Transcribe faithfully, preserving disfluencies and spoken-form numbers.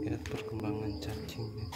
Lihat perkembangan cacingnya.